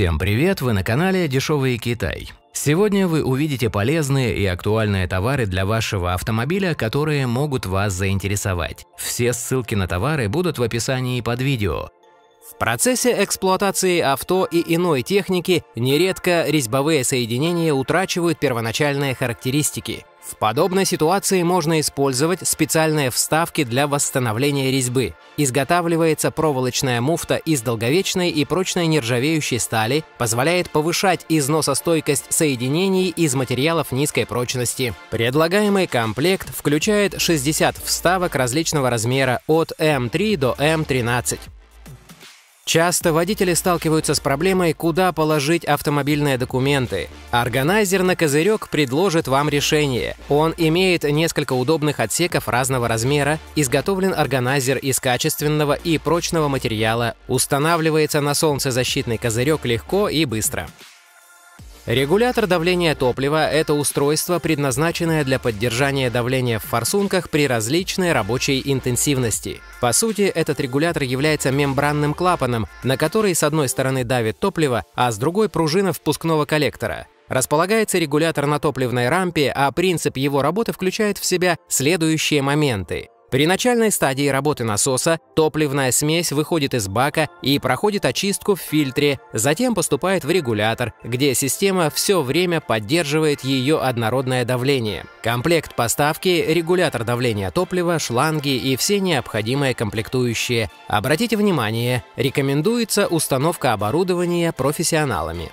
Всем привет, вы на канале Дешевый Китай. Сегодня вы увидите полезные и актуальные товары для вашего автомобиля, которые могут вас заинтересовать. Все ссылки на товары будут в описании под видео. В процессе эксплуатации авто и иной техники нередко резьбовые соединения утрачивают первоначальные характеристики. В подобной ситуации можно использовать специальные вставки для восстановления резьбы. Изготавливается проволочная муфта из долговечной и прочной нержавеющей стали, позволяет повышать износостойкость соединений из материалов низкой прочности. Предлагаемый комплект включает 60 вставок различного размера от М3 до М13. Часто водители сталкиваются с проблемой, куда положить автомобильные документы. Органайзер на козырек предложит вам решение. Он имеет несколько удобных отсеков разного размера, изготовлен органайзер из качественного и прочного материала, устанавливается на солнцезащитный козырек легко и быстро. Регулятор давления топлива – это устройство, предназначенное для поддержания давления в форсунках при различной рабочей интенсивности. По сути, этот регулятор является мембранным клапаном, на который с одной стороны давит топливо, а с другой – пружина впускного коллектора. Располагается регулятор на топливной рампе, а принцип его работы включает в себя следующие моменты. При начальной стадии работы насоса топливная смесь выходит из бака и проходит очистку в фильтре, затем поступает в регулятор, где система все время поддерживает ее однородное давление. Комплект поставки, регулятор давления топлива, шланги и все необходимые комплектующие. Обратите внимание, рекомендуется установка оборудования профессионалами.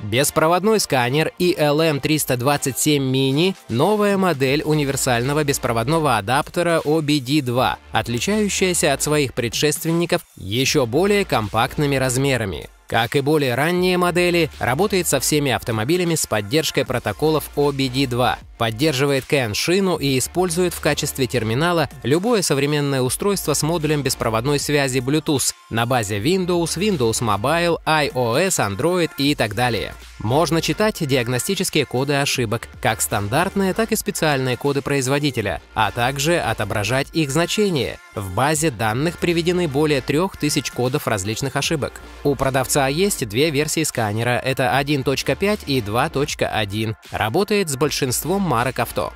Беспроводной сканер ELM327 Mini – новая модель универсального беспроводного адаптера OBD2, отличающаяся от своих предшественников еще более компактными размерами. Как и более ранние модели, работает со всеми автомобилями с поддержкой протоколов OBD2, поддерживает CAN-шину и использует в качестве терминала любое современное устройство с модулем беспроводной связи Bluetooth на базе Windows, Windows Mobile, iOS, Android и так далее. Можно читать диагностические коды ошибок, как стандартные, так и специальные коды производителя, а также отображать их значения. В базе данных приведены более 3000 кодов различных ошибок. У продавца есть две версии сканера – это 1.5 и 2.1. Работает с большинством марок авто.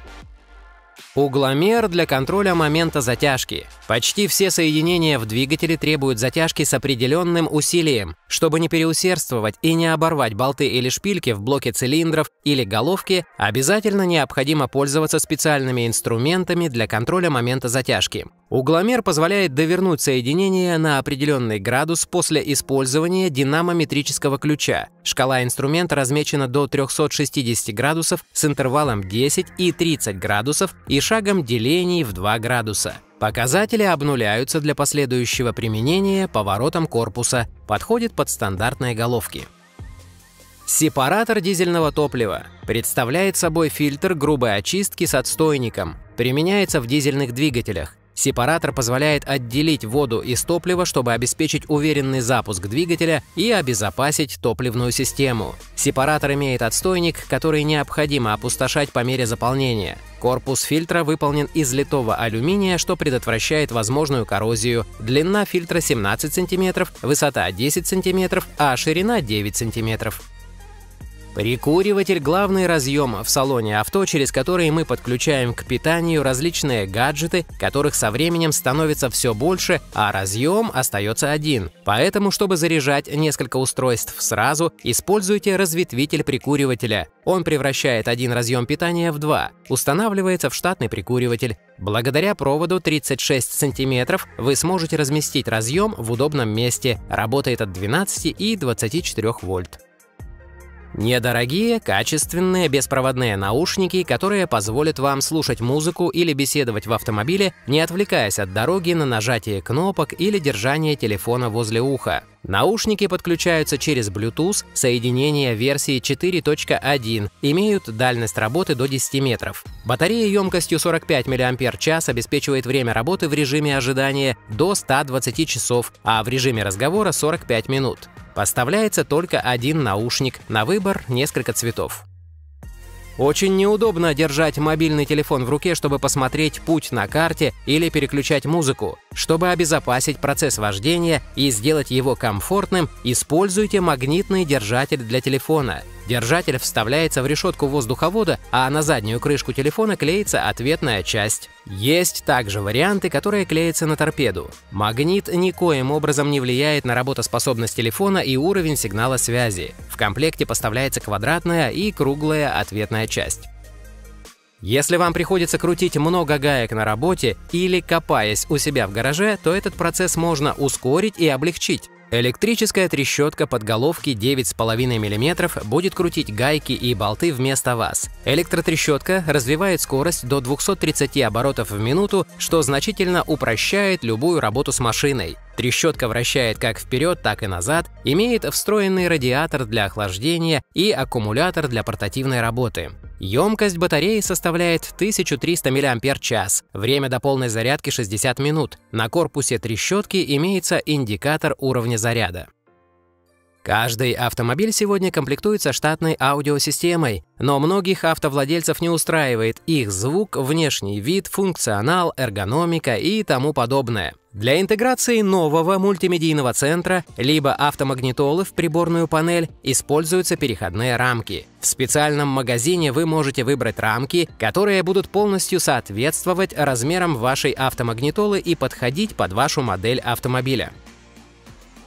Угломер для контроля момента затяжки. Почти все соединения в двигателе требуют затяжки с определенным усилием. Чтобы не переусердствовать и не оборвать болты или шпильки в блоке цилиндров или головки, обязательно необходимо пользоваться специальными инструментами для контроля момента затяжки. Угломер позволяет довернуть соединение на определенный градус после использования динамометрического ключа. Шкала инструмента размечена до 360 градусов с интервалом 10 и 30 градусов и шагом делений в 2 градуса. Показатели обнуляются для последующего применения поворотом корпуса, подходит под стандартные головки. Сепаратор дизельного топлива представляет собой фильтр грубой очистки с отстойником, применяется в дизельных двигателях. Сепаратор позволяет отделить воду из топлива, чтобы обеспечить уверенный запуск двигателя и обезопасить топливную систему. Сепаратор имеет отстойник, который необходимо опустошать по мере заполнения. Корпус фильтра выполнен из литого алюминия, что предотвращает возможную коррозию. Длина фильтра 17 см, высота 10 см, а ширина 9 см. Прикуриватель – главный разъем в салоне авто, через который мы подключаем к питанию различные гаджеты, которых со временем становится все больше, а разъем остается один. Поэтому, чтобы заряжать несколько устройств сразу, используйте разветвитель прикуривателя. Он превращает один разъем питания в два, устанавливается в штатный прикуриватель. Благодаря проводу 36 см вы сможете разместить разъем в удобном месте, работает от 12 и 24 вольт. Недорогие, качественные, беспроводные наушники, которые позволят вам слушать музыку или беседовать в автомобиле, не отвлекаясь от дороги на нажатие кнопок или держание телефона возле уха. Наушники подключаются через Bluetooth, соединение версии 4.1, имеют дальность работы до 10 метров. Батарея емкостью 45 мАч обеспечивает время работы в режиме ожидания до 120 часов, а в режиме разговора 45 минут. Поставляется только один наушник, на выбор несколько цветов. Очень неудобно держать мобильный телефон в руке, чтобы посмотреть путь на карте или переключать музыку. Чтобы обезопасить процесс вождения и сделать его комфортным, используйте магнитный держатель для телефона. Держатель вставляется в решетку воздуховода, а на заднюю крышку телефона клеится ответная часть. Есть также варианты, которые клеятся на торпеду. Магнит никоим образом не влияет на работоспособность телефона и уровень сигнала связи. В комплекте поставляется квадратная и круглая ответная часть. Если вам приходится крутить много гаек на работе или копаясь у себя в гараже, то этот процесс можно ускорить и облегчить. Электрическая трещотка подголовки 9,5 мм будет крутить гайки и болты вместо вас. Электротрещотка развивает скорость до 230 оборотов в минуту, что значительно упрощает любую работу с машиной. Трещотка вращает как вперед, так и назад, имеет встроенный радиатор для охлаждения и аккумулятор для портативной работы. Емкость батареи составляет 1300 мАч, время до полной зарядки 60 минут. На корпусе трещотки имеется индикатор уровня заряда. Каждый автомобиль сегодня комплектуется штатной аудиосистемой, но многих автовладельцев не устраивает их звук, внешний вид, функционал, эргономика и тому подобное. Для интеграции нового мультимедийного центра либо автомагнитолы в приборную панель используются переходные рамки. В специальном магазине вы можете выбрать рамки, которые будут полностью соответствовать размерам вашей автомагнитолы и подходить под вашу модель автомобиля.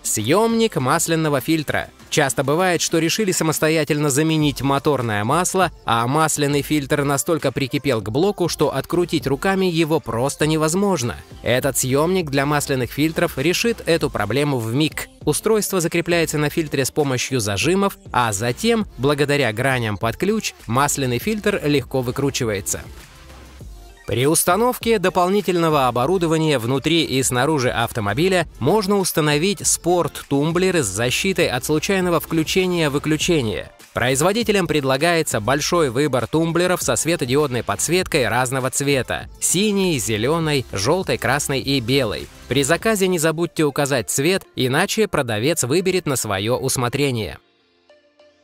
Съемник масляного фильтра. Часто бывает, что решили самостоятельно заменить моторное масло, а масляный фильтр настолько прикипел к блоку, что открутить руками его просто невозможно. Этот съемник для масляных фильтров решит эту проблему вмиг. Устройство закрепляется на фильтре с помощью зажимов, а затем, благодаря граням под ключ, масляный фильтр легко выкручивается. При установке дополнительного оборудования внутри и снаружи автомобиля можно установить спорт-тумблеры с защитой от случайного включения-выключения. Производителям предлагается большой выбор тумблеров со светодиодной подсветкой разного цвета – синей, зеленой, желтой, красной и белой. При заказе не забудьте указать цвет, иначе продавец выберет на свое усмотрение.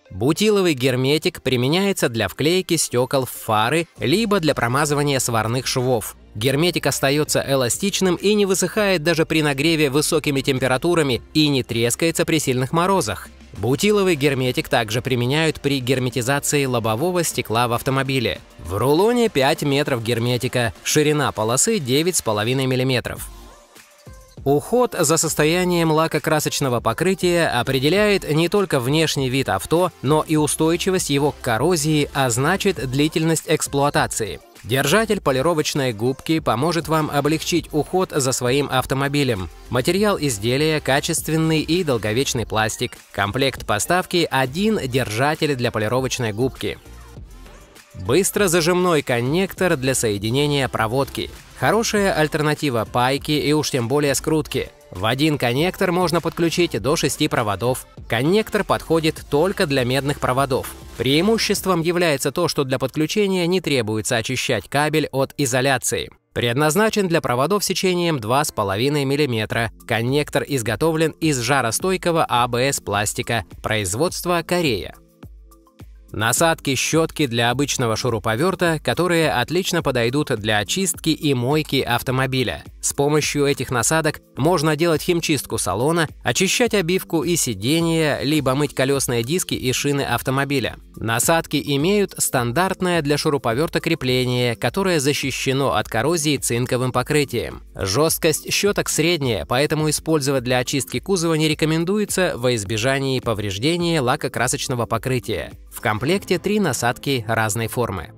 Бутиловый герметик применяется для вклейки стекол в фары, либо для промазывания сварных швов. Герметик остается эластичным и не высыхает даже при нагреве высокими температурами и не трескается при сильных морозах. Бутиловый герметик также применяют при герметизации лобового стекла в автомобиле. В рулоне 5 метров герметика, ширина полосы 9,5 мм. Уход за состоянием лакокрасочного покрытия определяет не только внешний вид авто, но и устойчивость его к коррозии, а значит, длительность эксплуатации. Держатель полировочной губки поможет вам облегчить уход за своим автомобилем. Материал изделия – качественный и долговечный пластик. Комплект поставки – 1 держатель для полировочной губки. Быстрозажимной коннектор для соединения проводки. Хорошая альтернатива пайке и уж тем более скрутке. В один коннектор можно подключить до 6 проводов. Коннектор подходит только для медных проводов. Преимуществом является то, что для подключения не требуется очищать кабель от изоляции. Предназначен для проводов сечением 2,5 мм. Коннектор изготовлен из жаростойкого ABS пластика. Производство Корея. Насадки-щетки для обычного шуруповерта, которые отлично подойдут для очистки и мойки автомобиля. С помощью этих насадок можно делать химчистку салона, очищать обивку и сиденья, либо мыть колесные диски и шины автомобиля. Насадки имеют стандартное для шуруповерта крепление, которое защищено от коррозии цинковым покрытием. Жесткость щеток средняя, поэтому использовать для очистки кузова не рекомендуется во избежание повреждения лакокрасочного покрытия. В комплекте 3 насадки разной формы.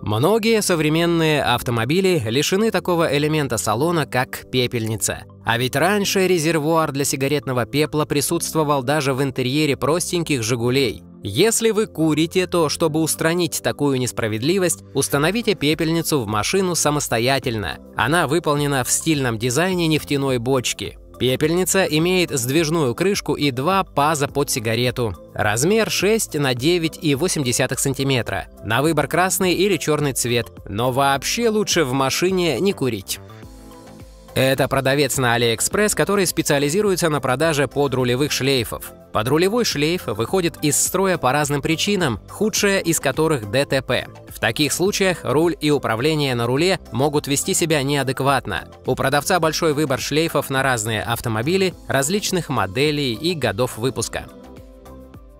Многие современные автомобили лишены такого элемента салона, как пепельница. А ведь раньше резервуар для сигаретного пепла присутствовал даже в интерьере простеньких «Жигулей». Если вы курите, то, чтобы устранить такую несправедливость, установите пепельницу в машину самостоятельно. Она выполнена в стильном дизайне нефтяной бочки. Пепельница имеет сдвижную крышку и 2 паза под сигарету. Размер 6 на 9,8 см. На выбор красный или черный цвет. Но вообще лучше в машине не курить. Это продавец на Алиэкспресс, который специализируется на продаже подрулевых шлейфов. Подрулевой шлейф выходит из строя по разным причинам, худшая из которых ДТП. В таких случаях руль и управление на руле могут вести себя неадекватно. У продавца большой выбор шлейфов на разные автомобили, различных моделей и годов выпуска.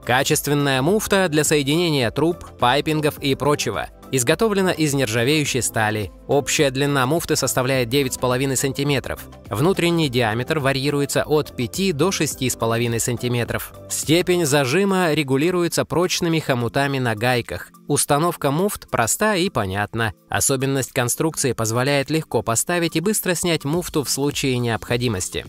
Качественная муфта для соединения труб, пайпингов и прочего. Изготовлена из нержавеющей стали. Общая длина муфты составляет 9,5 см. Внутренний диаметр варьируется от 5 до 6,5 см. Степень зажима регулируется прочными хомутами на гайках. Установка муфт проста и понятна. Особенность конструкции позволяет легко поставить и быстро снять муфту в случае необходимости.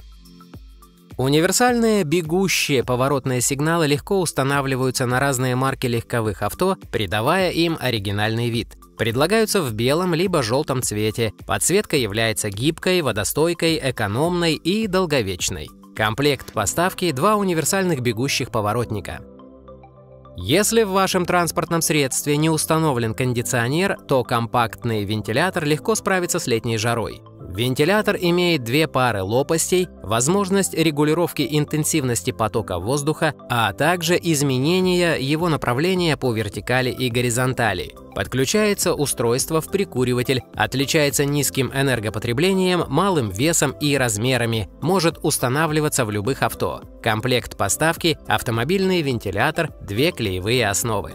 Универсальные бегущие поворотные сигналы легко устанавливаются на разные марки легковых авто, придавая им оригинальный вид. Предлагаются в белом либо желтом цвете. Подсветка является гибкой, водостойкой, экономной и долговечной. Комплект поставки – 2 универсальных бегущих поворотника. Если в вашем транспортном средстве не установлен кондиционер, то компактный вентилятор легко справится с летней жарой. Вентилятор имеет 2 пары лопастей, возможность регулировки интенсивности потока воздуха, а также изменения его направления по вертикали и горизонтали. Подключается устройство в прикуриватель, отличается низким энергопотреблением, малым весом и размерами, может устанавливаться в любых авто. Комплект поставки – автомобильный вентилятор, 2 клеевые основы.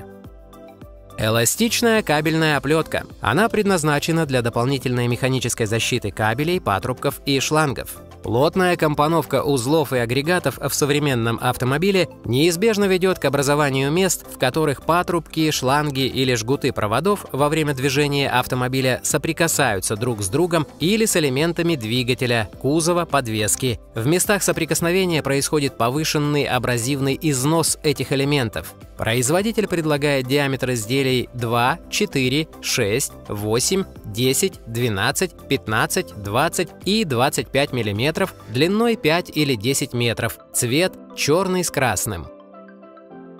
Эластичная кабельная оплетка. Она предназначена для дополнительной механической защиты кабелей, патрубков и шлангов. Плотная компоновка узлов и агрегатов в современном автомобиле неизбежно ведет к образованию мест, в которых патрубки, шланги или жгуты проводов во время движения автомобиля соприкасаются друг с другом или с элементами двигателя, кузова, подвески. В местах соприкосновения происходит повышенный абразивный износ этих элементов. Производитель предлагает диаметр изделий 2, 4, 6, 8, 10, 12, 15, 20 и 25 мм, длиной 5 или 10 метров, цвет черный с красным.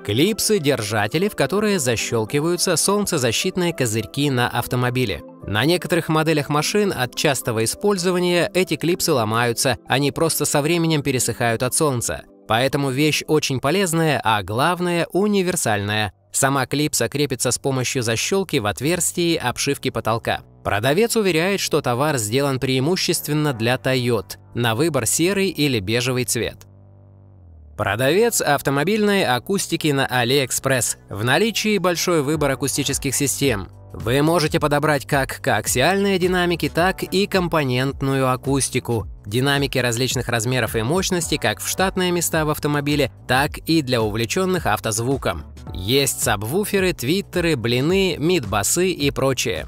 Клипсы-держатели, в которые защелкиваются солнцезащитные козырьки на автомобиле. На некоторых моделях машин от частого использования эти клипсы ломаются, они просто со временем пересыхают от солнца. Поэтому вещь очень полезная, а главное – универсальная. Сама клипса крепится с помощью защелки в отверстии обшивки потолка. Продавец уверяет, что товар сделан преимущественно для Toyota, на выбор серый или бежевый цвет. Продавец автомобильной акустики на Алиэкспресс. В наличии большой выбор акустических систем. Вы можете подобрать как коаксиальные динамики, так и компонентную акустику. Динамики различных размеров и мощности как в штатные места в автомобиле, так и для увлеченных автозвуком. Есть сабвуферы, твиттеры, блины, мидбасы и прочее.